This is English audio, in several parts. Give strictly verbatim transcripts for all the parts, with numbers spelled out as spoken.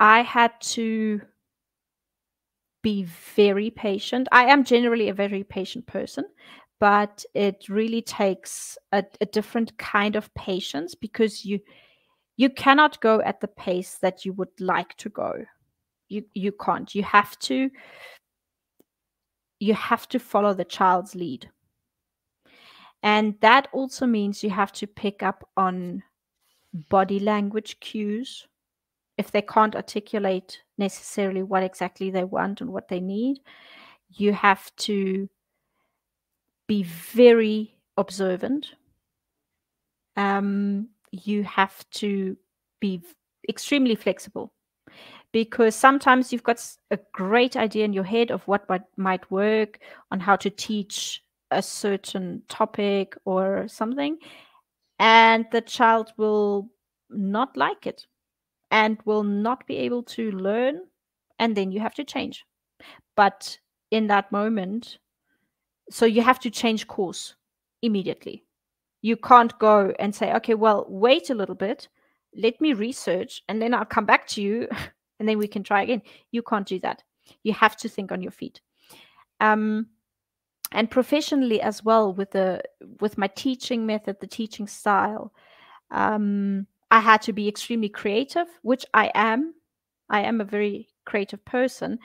I had to be very patient. I am generally a very patient person, but it really takes a, a different kind of patience, because you you cannot go at the pace that you would like to go. You you can't. You have to you have to follow the child's lead. And that also means you have to pick up on body language cues. If they can't articulate necessarily what exactly they want and what they need, you have to be very observant. Um, you have to be extremely flexible, because sometimes you've got a great idea in your head of what might work, on how to teach a certain topic or something, and the child will not like it and will not be able to learn, and then you have to change. But in that moment, so you have to change course immediately. You can't go and say, okay, well, wait a little bit, let me research, and then I'll come back to you, and then we can try again. You can't do that. You have to think on your feet. Um, and professionally as well, with the with my teaching method, the teaching style, um, I had to be extremely creative, which I am. I am a very creative person,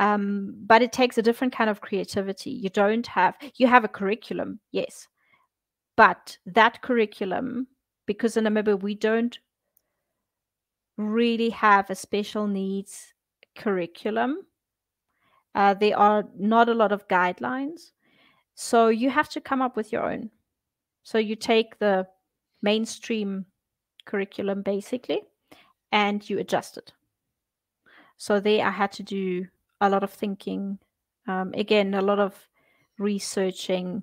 um, but it takes a different kind of creativity. You don't have, you have a curriculum, yes, but that curriculum, because in Namibia we don't really have a special needs curriculum. Uh, there are not a lot of guidelines, so you have to come up with your own. So you take the mainstream curriculum basically, and you adjust it. So there I had to do a lot of thinking, um, again, a lot of researching,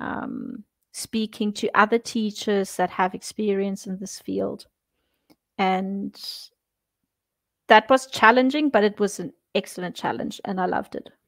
um, speaking to other teachers that have experience in this field. And that was challenging, but it was an excellent challenge, and I loved it.